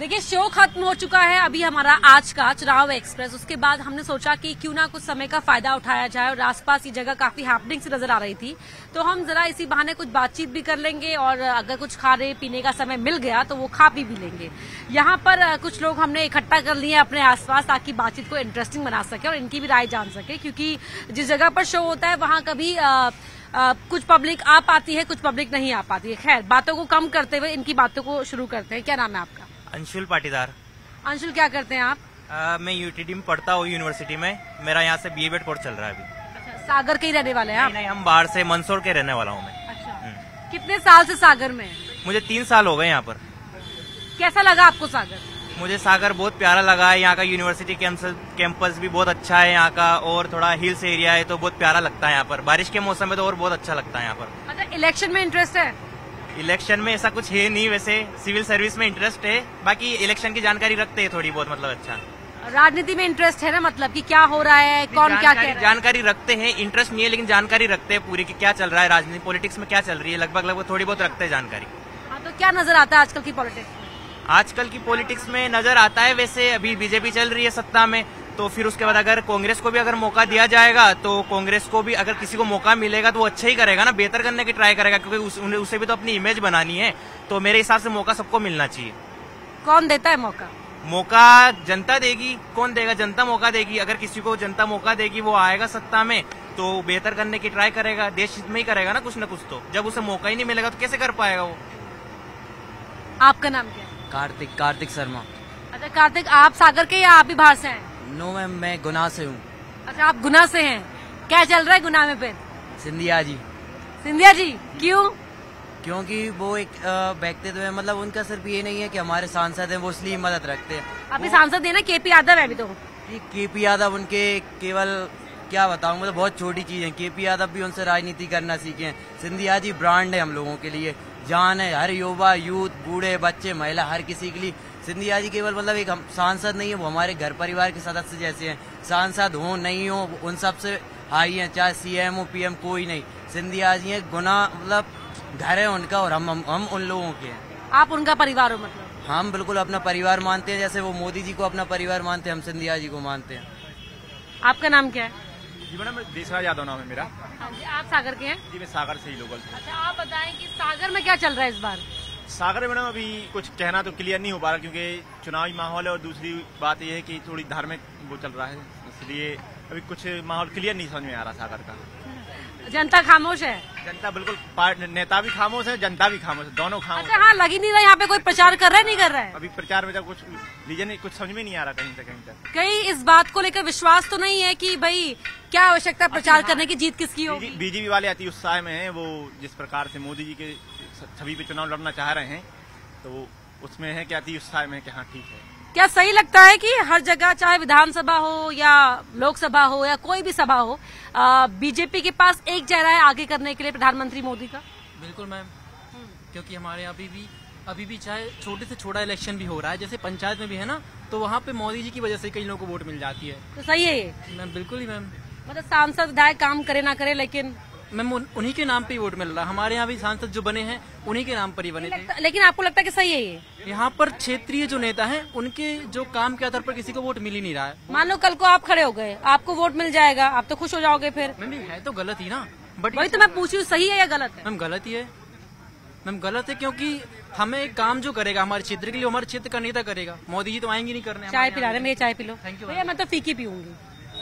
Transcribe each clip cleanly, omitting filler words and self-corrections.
देखिए शो खत्म हो चुका है अभी हमारा आज का चुनाव एक्सप्रेस। उसके बाद हमने सोचा कि क्यों ना कुछ समय का फायदा उठाया जाए और आसपास ये जगह काफी हैपनिंग से नजर आ रही थी, तो हम जरा इसी बहाने कुछ बातचीत भी कर लेंगे और अगर कुछ खाने पीने का समय मिल गया तो वो खा पी भी लेंगे। यहाँ पर कुछ लोग हमने इकट्ठा कर लिए अपने आसपास ताकि बातचीत को इंटरेस्टिंग बना सके और इनकी भी राय जान सके, क्योंकि जिस जगह पर शो होता है वहां कभी कुछ पब्लिक आ पाती है, कुछ पब्लिक नहीं आ पाती है। खैर, बातों को कम करते हुए इनकी बातों को शुरू करते हैं। क्या नाम है आपका? अंशुल पाटीदार। अंशुल, क्या करते हैं आप? मैं यूटीडी में पढ़ता हूँ, यूनिवर्सिटी में। मेरा यहाँ से बीएड कोर्स चल रहा है अभी। अच्छा, सागर के ही रहने वाले हैं आप? नहीं, हम बाहर से, मंदसौर के रहने वाला हूँ मैं। अच्छा, कितने साल से सागर में? मुझे 3 साल हो गए यहाँ पर। कैसा लगा आपको सागर? मुझे सागर बहुत प्यारा लगा है। यहाँ का यूनिवर्सिटी कैंपस भी बहुत अच्छा है यहाँ का, और थोड़ा हिल्स एरिया है तो बहुत प्यारा लगता है यहाँ पर। बारिश के मौसम में तो और बहुत अच्छा लगता है यहाँ पर। अच्छा, इलेक्शन में इंटरेस्ट है? इलेक्शन में ऐसा कुछ है नहीं, वैसे सिविल सर्विस में इंटरेस्ट है, बाकी इलेक्शन की जानकारी रखते हैं थोड़ी बहुत। मतलब अच्छा, राजनीति में इंटरेस्ट है ना, मतलब कि क्या हो रहा है, कौन क्या कह रहा है, जानकारी रखते हैं। इंटरेस्ट नहीं है लेकिन जानकारी रखते हैं पूरी कि क्या चल रहा है राजनीति, पॉलिटिक्स में क्या चल रही है, लगभग लगभग थोड़ी बहुत रखते हैं जानकारी। हाँ, तो क्या नजर आता है आजकल की पॉलिटिक्स? आजकल की पॉलिटिक्स में नजर आता है वैसे अभी बीजेपी चल रही है सत्ता में, तो फिर उसके बाद अगर कांग्रेस को भी अगर मौका दिया जाएगा तो कांग्रेस को भी अगर किसी को मौका मिलेगा तो वो अच्छा ही करेगा ना, बेहतर करने की ट्राई करेगा, क्योंकि उसे भी तो अपनी इमेज बनानी है। तो मेरे हिसाब से मौका सबको मिलना चाहिए। कौन देता है मौका? मौका जनता देगी। कौन देगा? जनता मौका देगी। अगर किसी को जनता मौका देगी, वो आएगा सत्ता में तो बेहतर करने की ट्राई करेगा, देश हित में ही करेगा ना कुछ तो। जब उसे मौका ही नहीं मिलेगा तो कैसे कर पाएगा वो। आपका नाम क्या? कार्तिक। कार्तिक शर्मा। अच्छा कार्तिक, आप सागर के या आप भी बाहर से हैं? नो मैम, मैं गुना से हूँ। अच्छा, आप गुना से हैं। क्या चल रहा है गुना में फिर? सिंधिया जी। सिंधिया जी क्यों? क्योंकि वो एक व्यक्तित्व है, मतलब उनका सिर्फ ये नहीं है कि हमारे सांसद हैं वो इसलिए मदद रखते हैं। अभी सांसद है ना केपी यादव है अभी तो। केपी यादव उनके केवल क्या बताऊँ, मतलब बहुत छोटी चीज है। केपी यादव भी उनसे राजनीति करना सीखे। सिंधिया जी ब्रांड है हम लोगों के लिए, जान है। हर युवा, यूथ, बूढ़े, बच्चे, महिला, हर किसी के लिए सिंधिया जी केवल मतलब एक सांसद नहीं है, वो हमारे घर परिवार के सदस्य जैसे हैं। सांसद हो नहीं हो, उन सबसे हाई हैं, चाहे सीएम हो, पीएम, कोई नहीं। सिंधिया जी हैं, गुना मतलब घर है उनका, और हम उन लोगों के हैं। आप उनका परिवार हो मतलब? हम बिल्कुल अपना परिवार मानते हैं, जैसे वो मोदी जी को अपना परिवार मानते हैं, हम सिंधिया जी को मानते हैं। आपका नाम क्या है? जी मैडम, दिशा यादव नाम है मेरा। हाँ जी, आप सागर के हैं? जी मैं सागर से ही लोकल। अच्छा, आप बताएं कि सागर में क्या चल रहा है इस बार? सागर में मैडम अभी कुछ कहना तो क्लियर नहीं हो पा रहा, क्योंकि चुनावी माहौल है, और दूसरी बात यह है कि थोड़ी धार्मिक वो चल रहा है, इसलिए अभी कुछ माहौल क्लियर नहीं समझ में आ रहा सागर का। जनता खामोश है? जनता बिल्कुल, नेता भी खामोश है, जनता भी खामोश है, दोनों खामोश। हाँ, लग ही नहीं रहा यहाँ पे कोई प्रचार कर रहा है, नहीं कर रहा है। अभी प्रचार में कुछ रीजन, कुछ समझ में नहीं आ रहा कहीं से कहीं तक। कहीं इस बात को लेकर विश्वास तो नहीं है कि भाई क्या आवश्यकता प्रचार करने की, जीत किसकी होगी? बीजेपी वाले अति उत्साह में हैं, वो जिस प्रकार से मोदी जी के छवि पे चुनाव लड़ना चाह रहे हैं तो उसमें है कि अति उत्साह में कि हाँ ठीक है। क्या सही लगता है कि हर जगह, चाहे विधानसभा हो या लोकसभा हो या कोई भी सभा हो, बीजेपी के पास एक चेहरा है आगे करने के लिए प्रधानमंत्री मोदी का? बिल्कुल मैम, क्योंकि हमारे यहाँ अभी भी चाहे छोटे से छोटा इलेक्शन भी हो रहा है, जैसे पंचायत में भी है ना, तो वहाँ पे मोदी जी की वजह से कई लोगों को वोट मिल जाती है। तो सही है ये मैम? बिल्कुल ही मैम, मतलब सांसद विधायक काम करे ना करे लेकिन मैम उन्हीं के नाम पे वोट मिल रहा है। हमारे यहाँ भी सांसद जो बने हैं उन्हीं के नाम पर ही बने थे। लेकिन आपको लगता है कि सही है ये? यहाँ पर क्षेत्रीय जो नेता हैं उनके जो काम के आधार पर किसी को वोट मिल ही नहीं रहा है। मान लो कल को आप खड़े हो गए, आपको वोट मिल जाएगा, आप तो खुश हो जाओगे फिर। मैम है तो गलत ही ना, बट वही तो मैं पूछ रही हूँ, सही है या गलत है? मैम गलत ही है। मैम गलत है क्योंकि हमें काम जो करेगा हमारे क्षेत्र के लिए, हमारे क्षेत्र का नेता करेगा। मोदी जी तो आएंगे नहीं करने। चाय पिला रहे? मैं चाय पी लो। Thank you. मैं तो फीकी पीऊंगी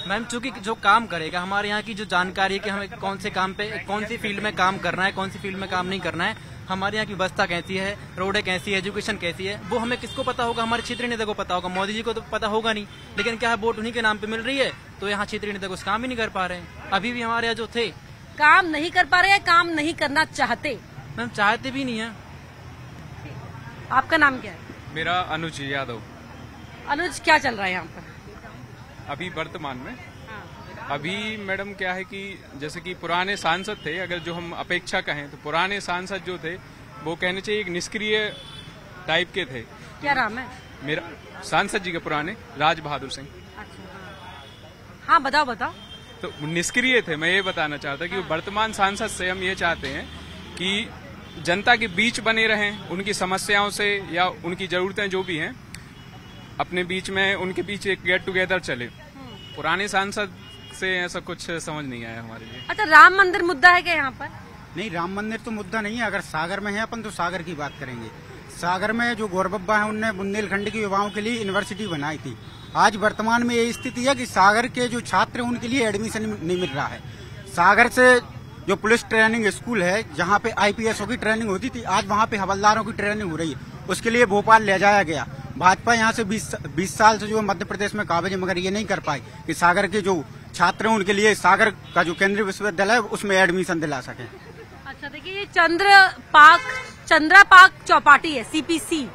मैम, चूंकि जो काम करेगा हमारे यहाँ की जो जानकारी है कि हमें कौन से काम पे, कौन सी फील्ड में काम करना है, कौन सी फील्ड में काम नहीं करना है, हमारे यहाँ की व्यवस्था कैसी है, रोडें कैसी है, एजुकेशन कैसी है, वो हमें किसको पता होगा? हमारे क्षेत्रीय नेता को पता होगा। मोदी जी को तो पता होगा नहीं, लेकिन क्या है वोट उन्हीं के नाम पे मिल रही है, तो यहाँ क्षेत्रीय नेता कुछ काम ही नहीं कर पा रहे हैं। अभी भी हमारे यहाँ जो थे काम नहीं कर पा रहे हैं, काम नहीं करना चाहते मैम, चाहते भी नहीं है। आपका नाम क्या है? मेरा अनुज यादव। अनुज, क्या चल रहा है यहाँ पर अभी वर्तमान में? अभी मैडम क्या है कि जैसे कि पुराने सांसद थे, अगर जो हम अपेक्षा कहें तो पुराने सांसद जो थे वो कहने चाहिए एक निष्क्रिय टाइप के थे। क्या नाम है? मेरा सांसद जी के पुराने राज बहादुर सिंह। हाँ बताओ बताओ। तो निष्क्रिय थे, मैं ये बताना चाहता कि वर्तमान सांसद से हम ये चाहते हैं कि जनता के बीच बने रहें, उनकी समस्याओं से या उनकी जरूरतें जो भी हैं अपने बीच में, उनके बीच एक गेट टुगेदर चले। पुराने सांसद से ऐसा कुछ समझ नहीं आया हमारे लिए। अच्छा, राम मंदिर मुद्दा है क्या यहाँ पर? नहीं, राम मंदिर तो मुद्दा नहीं है। अगर सागर में है अपन तो सागर की बात करेंगे। सागर में जो गौरबब्बा है उनने बुंदेलखंड के युवाओं के लिए यूनिवर्सिटी बनाई थी। आज वर्तमान में ये स्थिति है कि सागर के जो छात्र हैं उनके लिए एडमिशन नहीं मिल रहा है। सागर से जो पुलिस ट्रेनिंग स्कूल है जहाँ पे आईपीएसओ की ट्रेनिंग होती थी, आज वहाँ पे हवलदारों की ट्रेनिंग हो रही है। उसके लिए भोपाल ले जाया गया। भाजपा यहाँ से 20 साल से जो मध्य प्रदेश में काबिज, मगर ये नहीं कर पाई कि सागर के जो छात्र हैं उनके लिए सागर का जो केंद्रीय विश्वविद्यालय है उसमें एडमिशन दिला सके। अच्छा, देखिए ये चंद्रा पार्क चौपाटी है, CPC।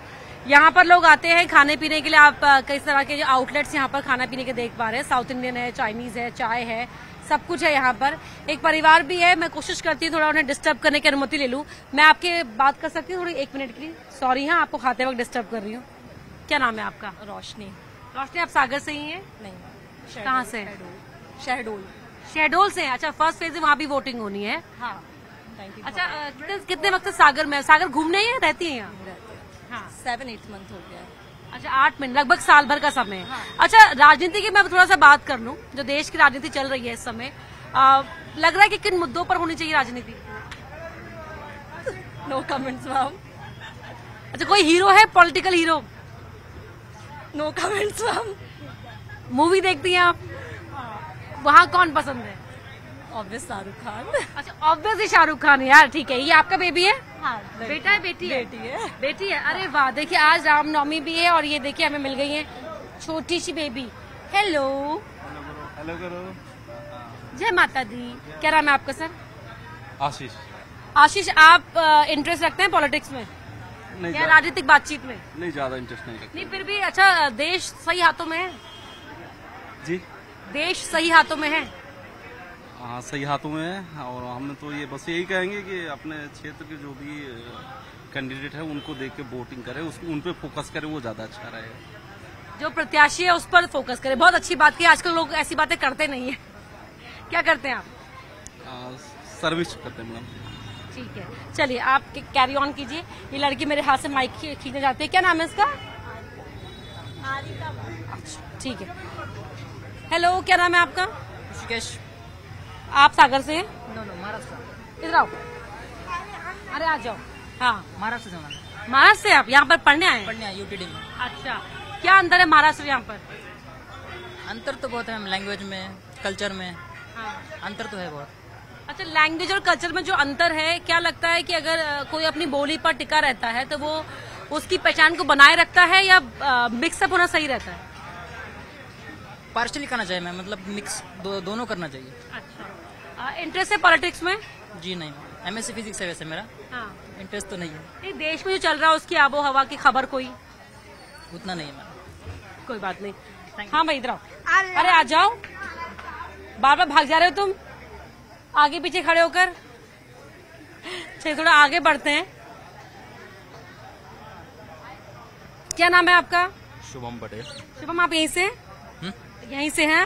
यहाँ पर लोग आते हैं खाने पीने के लिए। आप कई तरह के आउटलेट्स यहाँ पर खाना पीने के देख पा रहे हैं। साउथ इंडियन है, चाइनीज है, चाय है, सब कुछ है। यहाँ पर एक परिवार भी है। मैं कोशिश करती हूँ थोड़ा उन्हें डिस्टर्ब करने की अनुमति ले लूँ। मैं आपके बात कर सकती हूँ थोड़ी 1 मिनट के लिए? सॉरी, हाँ आपको खाते वक्त डिस्टर्ब कर रही हूँ। क्या नाम है आपका? रोशनी, आप सागर से ही है? नहीं, कहाँ से? शहडोल से। अच्छा, फर्स्ट फेज में वहाँ भी वोटिंग होनी है? हाँ। अच्छा, कितने वक्त सागर में? सागर घूमने ही रहती है यहाँ? 7-8 मंथ हो गया। अच्छा, 8 महीने, लगभग साल भर का समय। हाँ। अच्छा, राजनीति की मैं थोड़ा सा बात कर लूं। जो देश की राजनीति चल रही है इस समय, लग रहा है कि किन मुद्दों पर होनी चाहिए राजनीति? No comments ma'am. अच्छा, कोई हीरो है, political hero? No comments ma'am. Movie देखती हैं आप? वहाँ कौन पसंद है? ऑब्वियस शाहरुख खान। अच्छा, ऑब्वियसली शाहरुख खान। यार ठीक है, ये आपका बेबी है? हाँ, बेटा है? बेटी है। अरे वाह, देखिए आज रामनवमी भी है और ये देखिए हमें मिल गई है छोटी सी बेबी। हेलो हेलो करो, जय माता दी। क्या नाम है आपका सर? आशीष। आप इंटरेस्ट रखते हैं पॉलिटिक्स में या राजनीतिक बातचीत में? नहीं, ज्यादा इंटरेस्ट नहीं, फिर भी। अच्छा, देश सही हाथों में है जी? देश सही हाथों में है? हाँ, सही हाथों में है। और हमने तो ये बस यही कहेंगे कि अपने क्षेत्र के जो भी कैंडिडेट है उनको देख के वोटिंग करें, उन पे फोकस करें, वो ज्यादा अच्छा रहेगा। जो प्रत्याशी है उस पर फोकस करें। बहुत अच्छी बात की। आजकल लोग ऐसी बातें करते नहीं है। क्या करते हैं आप? सर्विस करते हैं मैम। ठीक है, चलिए आप कैरी ऑन कीजिए। ये लड़की मेरे हाथ से माइक खींचने जाती है। क्या नाम है इसका? ठीक है। हेलो, क्या नाम है आपका? ऋषिकेश। आप सागर से हैं? नो, महाराष्ट्र। इधर आओ। अरे आ जाओ। हाँ, महाराष्ट्र से आप यहाँ पर पढ़ने आए? पढ़ने आए, यूटीडी में। अच्छा, क्या अंतर है महाराष्ट्र यहाँ पर? अंतर तो बहुत है, लैंग्वेज में, कल्चर में। हाँ, अंतर तो है बहुत। अच्छा, लैंग्वेज और कल्चर में जो अंतर है, क्या लगता है कि अगर कोई अपनी बोली पर टिका रहता है तो वो उसकी पहचान को बनाए रखता है या मिक्सअप होना सही रहता है? पार्शली करना चाहिए, मतलब मिक्स दोनों करना चाहिए। इंटरेस्ट है पॉलिटिक्स में? जी नहीं, MSc फिजिक्स है वैसे मेरा। हाँ, इंटरेस्ट तो नहीं है। ये देश में जो चल रहा है उसकी आबो हवा की खबर कोई उतना नहीं है मेरा। कोई बात नहीं। हाँ भाई, इधर आओ। अरे आ जाओ, बार बार भाग जा रहे हो तुम आगे पीछे खड़े होकर। चलिए थोड़ा आगे बढ़ते हैं। क्या नाम है आपका? शुभम पटेल। शुभम, आप यहीं से हैं?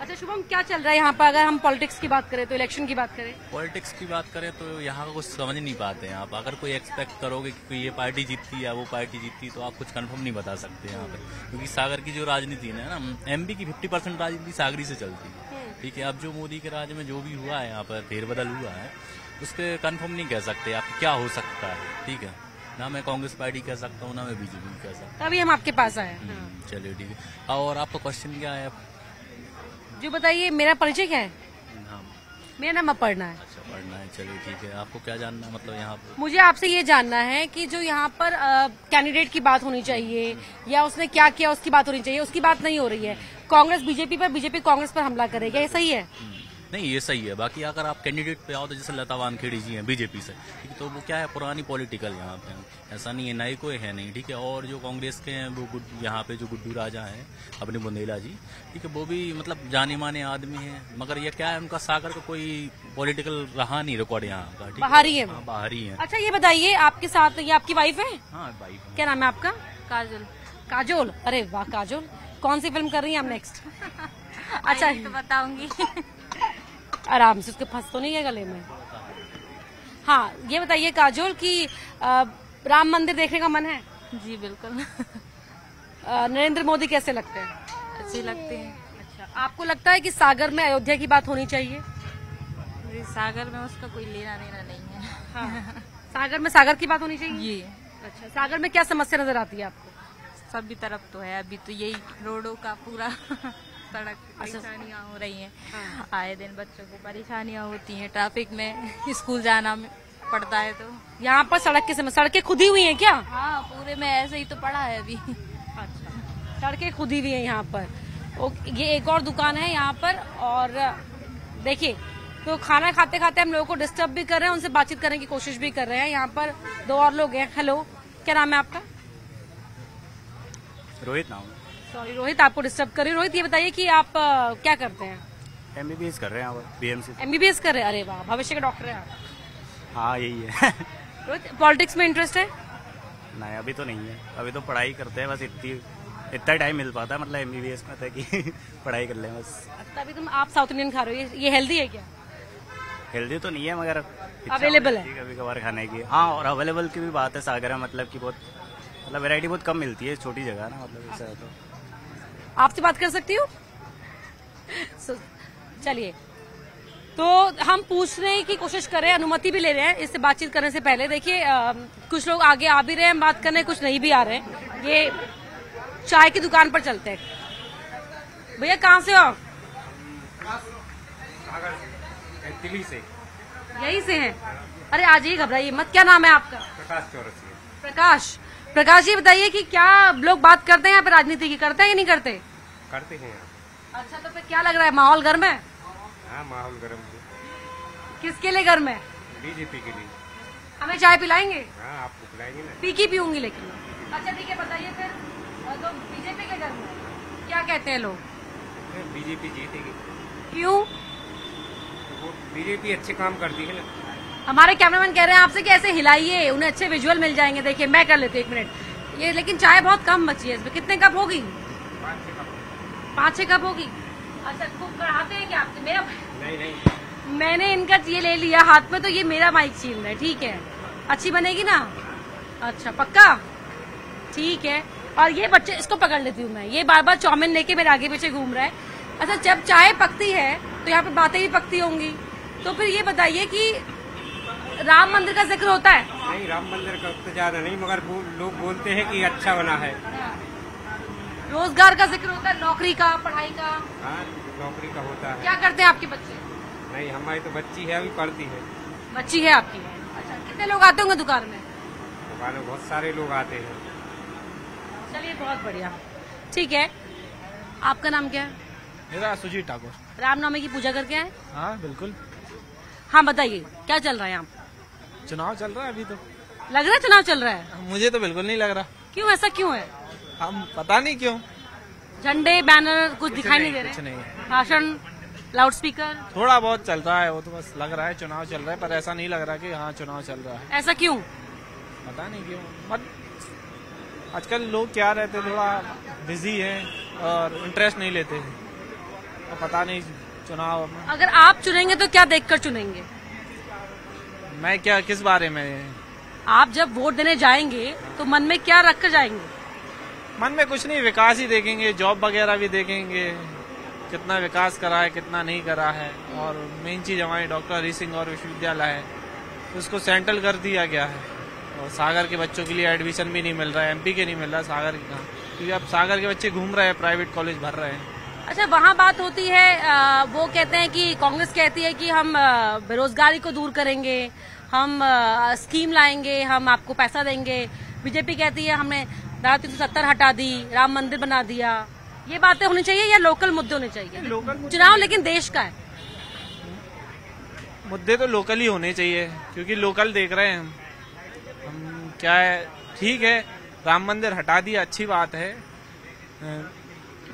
अच्छा शुभम, क्या चल रहा है यहाँ पर? अगर हम पॉलिटिक्स की बात करें तो, इलेक्शन की बात करें, पॉलिटिक्स की बात करें तो यहाँ का कुछ समझ नहीं पाते हैं आप। अगर कोई एक्सपेक्ट करोगे कि ये पार्टी जीतती या वो पार्टी जीतती तो आप कुछ कंफर्म नहीं बता सकते यहाँ पर, क्योंकि सागर की जो राजनीति है ना, MB की 50% राजनीति सागरी से चलती है। ठीक है, अब जो मोदी के राज्य में जो भी हुआ है, यहाँ पर फेरबदल हुआ है, उसके कन्फर्म नहीं कह सकते आप क्या हो सकता है। ठीक है ना, मैं कांग्रेस पार्टी कह सकता हूँ, ना मैं BJP कह सकता हूँ। अभी हम आपके पास आए। चलिए ठीक है। और आपका क्वेश्चन क्या है जो बताइए? मेरा परिचय क्या है? नाम। मेरा नाम अपर्णा है। अच्छा, अपर्णा है, चलिए ठीक है। आपको क्या जानना है, मतलब यहाँ पर? मुझे आपसे ये जानना है कि जो यहाँ पर कैंडिडेट की बात होनी चाहिए या उसने क्या किया उसकी बात होनी चाहिए, उसकी बात नहीं हो रही है। कांग्रेस BJP पर, BJP कांग्रेस पर हमला करेगा, ये सही है? नहीं, ये सही है। बाकी अगर आप कैंडिडेट पे आओ तो जैसे लता वानखेड़ी जी हैं BJP से, तो वो क्या है, पुरानी पॉलिटिकल यहाँ पे, ऐसा नहीं है, नई कोई है नहीं। ठीक है, और जो कांग्रेस के हैं वो यहाँ पे जो गुड्डू राजा हैं अपने बुंदेला जी, ठीक है, वो भी मतलब जाने माने आदमी हैं, मगर ये क्या है, उनका सागर का कोई पॉलिटिकल रहा नहीं रिकॉर्ड यहाँ का। बाहरी है। अच्छा ये बताइए, आपके साथ ये आपकी वाइफ है? हाँ, वाइफ। क्या नाम है आपका? काजोल। अरे वाह काजोल, कौन सी फिल्म कर रही है आप नेक्स्ट? अच्छा बताऊंगी। आराम से, उसके फंस तो नहीं है गले में? हाँ, ये बताइए काजोल की राम मंदिर देखने का मन है? जी बिल्कुल। नरेंद्र मोदी कैसे लगते हैं? अच्छे लगते हैं। अच्छा, आपको लगता है कि सागर में अयोध्या की बात होनी चाहिए? सागर में उसका कोई लेना देना नहीं है। हाँ। सागर में सागर की बात होनी चाहिए जी। अच्छा, सागर में क्या समस्या नजर आती है आपको? सभी तरफ तो है, अभी तो यही रोडों का पूरा सड़क परेशानियाँ हो रही हैं। हाँ। आए दिन बच्चों को परेशानियाँ होती हैं, ट्रैफिक में स्कूल जाना पड़ता है। तो यहाँ पर सड़क की समस्या, सड़कें खुदी हुई हैं क्या? हाँ, पूरे में ऐसे ही तो पड़ा है अभी। अच्छा, सड़कें खुदी हुई हैं यहाँ पर। ये एक और दुकान है यहाँ पर, और देखिए तो खाना खाते खाते हम लोगों को डिस्टर्ब भी कर रहे हैं, उनसे बातचीत करने की कोशिश भी कर रहे हैं। यहाँ पर दो और लोग हैं। हेलो, क्या नाम है आपका? रोहित नाम है। सॉरी रोहित, आपको डिस्टर्ब कर रही हूँ। रोहित, ये बताइए कि आप क्या करते हैं? एमबीबीएस कर रहे हैं आप? बीएमसी एमबीबीएस कर रहे हैं। अरे वाह, भविष्य के डॉक्टर हैं आप। हाँ यही है। रोहित, पॉलिटिक्स में इंटरेस्ट है? नहीं अभी तो नहीं है, अभी तो पढ़ाई करते हैं बस, इतना टाइम मिल पाता है, मतलब एमबीबीएस में था कि पढ़ाई कर लें बस। अभी तुम आप साउथ इंडियन खा रहे हो, ये हेल्दी है क्या? हेल्दी तो नहीं है मगर अवेलेबल है कभी कभार खाने की। हाँ, और अवेलेबल की भी बात है सागर में, मतलब कि बहुत, मतलब वैरायटी बहुत कम मिलती है, छोटी जगह ना, मतलब ऐसा है। तो आपसे बात कर सकती हूँ? चलिए, तो हम पूछने की कोशिश कर रहे हैं, अनुमति भी ले रहे हैं इससे बातचीत करने से पहले। देखिए कुछ लोग आगे आ भी रहे हैं बात करने, कुछ नहीं भी आ रहे हैं। ये चाय की दुकान पर चलते हैं। भैया कहाँ से हो? दिल्ली से। यही से हैं? अरे आज ही घबराइए मत। क्या नाम है आपका? प्रकाश चौरसिया। प्रकाश, प्रकाश जी बताइए कि क्या लोग बात करते हैं यहाँ पर राजनीति की, करते हैं या नहीं करते? करते हैं। अच्छा, तो फिर क्या लग रहा है, माहौल गर्म है? हाँ माहौल गर्म है। किसके लिए गर्म है? बीजेपी के लिए। हमें चाय पिलाएंगे? हाँ आपको पिलाएंगे ना। पी की पीऊंगी लेकिन। अच्छा ठीक है, बताइए फिर तो बीजेपी के गर्म है, क्या कहते हैं लोग? बीजेपी जीतेगी। क्यूँ? बीजेपी अच्छे काम करती है ना। हमारे कैमरामैन कह रहे हैं आपसे कि ऐसे हिलाइए, उन्हें अच्छे विजुअल मिल जाएंगे। देखिए मैं कर लेती हूँ, एक मिनट। ये लेकिन चाय बहुत कम बची है इसमें, कितने कप होगी? 5-6 कप होगी। अच्छा, खूब कराते हैं क्या आपसे? मेरा नहीं, नहीं मैंने इनका ये ले लिया हाथ में, तो ये मेरा माइक छीन रहा है। ठीक है, अच्छी बनेगी ना? अच्छा पक्का, ठीक है। और ये बच्चे, इसको पकड़ लेती हूँ मैं, ये बार बार चाउमिन लेके मेरे आगे पीछे घूम रहा है। अच्छा, जब चाय पकती है तो यहाँ पे बातें भी पकती होंगी, तो फिर ये बताइए कि राम मंदिर का जिक्र होता है? नहीं, राम मंदिर का तो ज्यादा नहीं, मगर लोग बोलते हैं कि अच्छा बना है। रोजगार का जिक्र होता है, नौकरी का, पढ़ाई का? हाँ नौकरी का होता है। क्या करते हैं आपके बच्चे? नहीं हमारी तो बच्ची है, अभी पढ़ती है। बच्ची है आपकी? अच्छा, कितने लोग आते होंगे दुकान में? दुकान में बहुत सारे लोग आते हैं। चलिए बहुत बढ़िया, ठीक है। आपका नाम क्या है? मेरा सुजीत ठाकुर। रामनवमी की पूजा करके आए? हाँ बिल्कुल। हाँ बताइए क्या चल रहा है यहाँ? चुनाव चल रहा है अभी, तो लग रहा है चुनाव चल रहा है? मुझे तो बिल्कुल नहीं लग रहा। क्यों, ऐसा क्यों है? हम पता नहीं क्यों। झंडे बैनर कुछ दिखाई नहीं दे रहे? कुछ नहीं, भाषण लाउड स्पीकर थोड़ा बहुत चल रहा है, वो तो बस लग रहा है चुनाव चल रहा है, पर ऐसा नहीं लग रहा कि हाँ चुनाव चल रहा है। ऐसा क्यों? पता नहीं क्यों। आजकल लोग क्या रहते, थोड़ा बिजी है और इंटरेस्ट नहीं लेते हैं, पता नहीं चुनाव। अगर आप चुनेंगे तो क्या देखकर चुनेंगे? मैं क्या, किस बारे में? आप जब वोट देने जाएंगे तो मन में क्या रख कर जाएंगे? मन में कुछ नहीं, विकास ही देखेंगे, जॉब वगैरह भी देखेंगे, कितना विकास करा है कितना नहीं करा है। और मेन चीज हमारे डॉक्टर हरी सिंह और विश्वविद्यालय है, उसको सेंट्रल कर दिया गया है, और सागर के बच्चों के लिए एडमिशन भी नहीं मिल रहा है, एमपी के नहीं मिल रहा, सागर के कहाँ, क्योंकि अब सागर के बच्चे घूम रहे हैं, प्राइवेट कॉलेज भर रहे हैं। अच्छा, वहाँ बात होती है, वो कहते हैं कि कांग्रेस कहती है कि हम बेरोजगारी को दूर करेंगे, हम स्कीम लाएंगे, हम आपको पैसा देंगे। बीजेपी कहती है हमने धारा 370 हटा दी, राम मंदिर बना दिया। ये बातें होनी चाहिए या लोकल मुद्दे होने चाहिए? लोकल चुनाव लेकिन देश का है, मुद्दे तो लोकल ही होने चाहिए, क्योंकि लोकल देख रहे हैं हम क्या है। ठीक है, राम मंदिर हटा दिया, अच्छी बात है,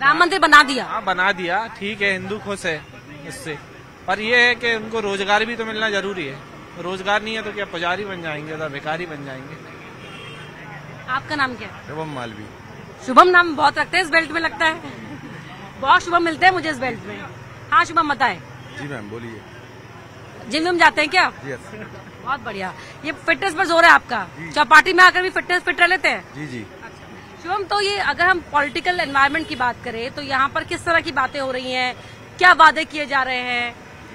राम मंदिर बना दिया। हाँ बना दिया, ठीक है, हिंदू खुश है इससे, पर ये है कि उनको रोजगार भी तो मिलना जरूरी है। रोजगार नहीं है तो क्या पुजारी बन जाएंगे या भिखारी बन जाएंगे? आपका नाम क्या है? शुभम मालवी। शुभम नाम बहुत रखते हैं इस बेल्ट में, लगता है बहुत शुभम मिलते हैं मुझे इस बेल्ट में। हाँ शुभम बताए जी मैम, बोलिए। जिम में जाते हैं क्या? Yes. बहुत बढ़िया, ये फिटनेस पर जोर है आपका। क्या पार्टी में आकर भी फिट रह लेते हैं? जी जी। अच्छा। शुभम, तो ये अगर हम पॉलिटिकल एनवायरनमेंट की बात करें तो यहाँ पर किस तरह की बातें हो रही हैं, क्या वादे किए जा रहे हैं,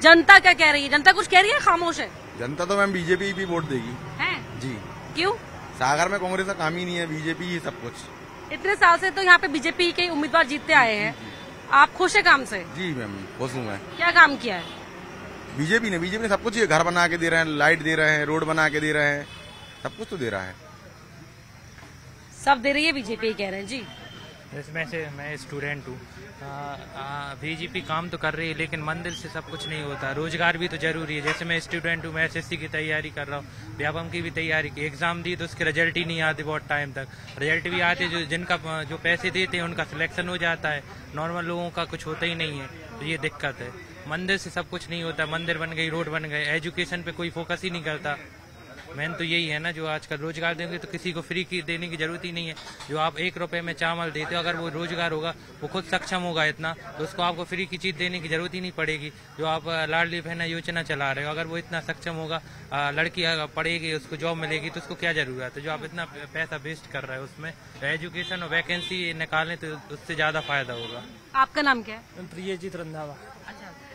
जनता क्या कह रही है? जनता कुछ कह रही है, खामोश है जनता? तो मैम बीजेपी भी वोट देगी। है जी। क्यों? सागर में कांग्रेस का काम ही नहीं है, बीजेपी ही सब कुछ। इतने साल से तो यहाँ पे बीजेपी के उम्मीदवार जीतते आए हैं, आप खुश है काम से? जी मैम, खुश हूँ मैं। क्या काम किया है बीजेपी ने? सब कुछ, ये घर बना के दे रहे हैं, लाइट दे रहे हैं, रोड बना के दे रहे हैं, सब कुछ तो दे रहा है, सब दे रही है बीजेपी, कह रहे हैं। जी, इसमें से मैं स्टूडेंट हूँ। बीजेपी काम तो कर रही है लेकिन मंदिर से सब कुछ नहीं होता। रोजगार भी तो जरूरी है, जैसे मैं स्टूडेंट हूँ, मैं SSC की तैयारी कर रहा हूँ, व्यापम की भी तैयारी की, एग्जाम दी तो उसके रिजल्ट ही नहीं आते, बहुत टाइम तक रिजल्ट भी आते जो जिनका जो पैसे देते हैं उनका सिलेक्शन हो जाता है, नॉर्मल लोगों का कुछ होता ही नहीं है, तो ये दिक्कत है। मंदिर से सब कुछ नहीं होता, मंदिर बन गई, रोड बन गए, एजुकेशन पे कोई फोकस ही नहीं करता। मेन तो यही है ना, जो आजकल रोजगार देंगे तो किसी को फ्री की देने की जरूरत ही नहीं है। जो आप 1 रुपए में चावल देते हो, अगर वो रोजगार होगा, वो खुद सक्षम होगा इतना, तो उसको आपको फ्री की चीज देने की जरूरत ही नहीं पड़ेगी। जो आप लाडली बहना योजना चला रहे हो, अगर वो इतना सक्षम होगा, लड़की पढ़ेगी, उसको जॉब मिलेगी, तो उसको क्या जरूरत है? जो आप इतना पैसा वेस्ट कर रहे हो उसमें, एजुकेशन और वैकेंसी निकालें तो उससे ज्यादा फायदा होगा। आपका नाम क्या है? प्रियजीत रंधावा।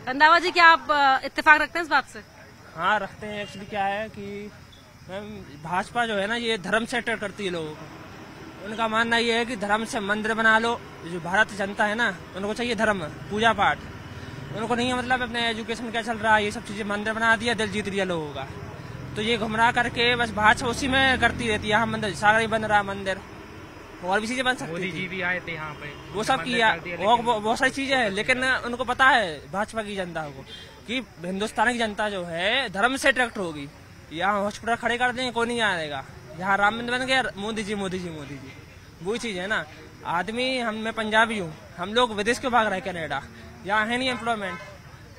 रंधावा जी, क्या आप इत्तेफाक रखते हैं इस बात से? हाँ रखते हैं। एक्चुअली क्या है कि भाजपा जो है ना, ये धर्म से सेटर करती है लोगों को। उनका मानना ये है कि धर्म से मंदिर बना लो, जो भारत जनता है ना, उनको चाहिए धर्म, पूजा पाठ, उनको नहीं है मतलब अपने एजुकेशन क्या चल रहा है, ये सब चीजें। मंदिर बना दिया, दिल जीत लिया लोगों का, तो ये घुमरा करके बस भाजपा उसी में करती रहती है। यहाँ मंदिर सागर ही बन रहा मंदिर, और भी चीजें बन सकती। मोदी जी भी आए थे यहाँ पे, वो सब किया, और बहुत सारी चीजें है, लेकिन उनको पता है भाजपा की जनता को कि हिंदुस्तान की जनता जो है धर्म से अट्रैक्ट होगी। यहाँ हॉस्पिटल खड़े कर देंगे, कोई नहीं आएगा। यहाँ राम मंदिर बन गया, मोदी जी मोदी जी मोदी जी, वही चीज है ना। आदमी, मैं पंजाबी हूँ, हम लोग विदेश के भाग रहे, कनाडा, यहाँ है नहीं एम्प्लॉयमेंट।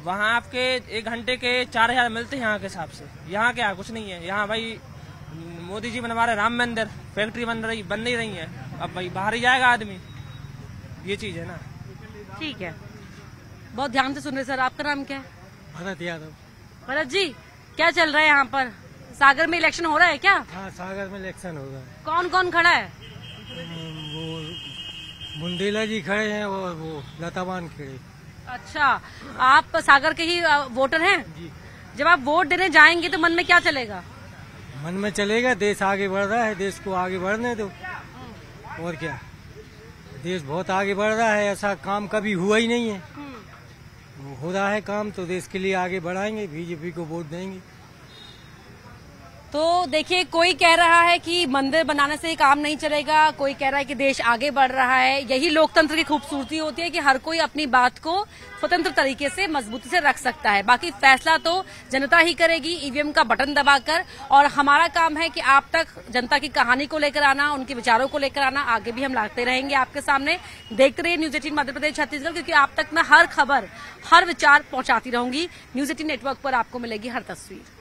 वहाँ आपके 1 घंटे के 4000 मिलते हैं यहाँ के हिसाब से, यहाँ क्या कुछ नहीं है। यहाँ भाई मोदी जी बनवा रहे राम मंदिर, फैक्ट्री बन नहीं रही है, अब भाई बाहर ही जाएगा आदमी, ये चीज है ना। ठीक है, बहुत ध्यान से सुन रहे सर। आपका नाम क्या है? भरत यादव। भरत जी, क्या चल रहा है यहाँ पर? सागर में इलेक्शन हो रहा है क्या? हाँ, सागर में इलेक्शन हो रहा है। कौन कौन खड़ा है? वो बुंदेला जी खड़े हैं और वो लता वानखेड़े। अच्छा, आप सागर के ही वोटर हैं जी। जब आप वोट देने जाएंगे तो मन में क्या चलेगा? मन में चलेगा देश आगे बढ़ रहा है, देश को आगे बढ़ने दो, और क्या। देश बहुत आगे बढ़ रहा है, ऐसा काम कभी हुआ ही नहीं है, हो रहा है काम, तो देश के लिए आगे बढ़ाएंगे, बीजेपी को वोट देंगे। तो देखिए, कोई कह रहा है कि मंदिर बनाने से काम नहीं चलेगा, कोई कह रहा है कि देश आगे बढ़ रहा है। यही लोकतंत्र की खूबसूरती होती है कि हर कोई अपनी बात को स्वतंत्र तरीके से, मजबूती से रख सकता है। बाकी फैसला तो जनता ही करेगी, EVM का बटन दबाकर, और हमारा काम है कि आप तक जनता की कहानी को लेकर आना, उनके विचारों को लेकर आना। आगे भी हम लाते रहेंगे आपके सामने। देखते रहिए News18 मध्यप्रदेश छत्तीसगढ़, क्योंकि आप तक मैं हर खबर, हर विचार पहुंचाती रहूंगी। News18 नेटवर्क पर आपको मिलेगी हर तस्वीर।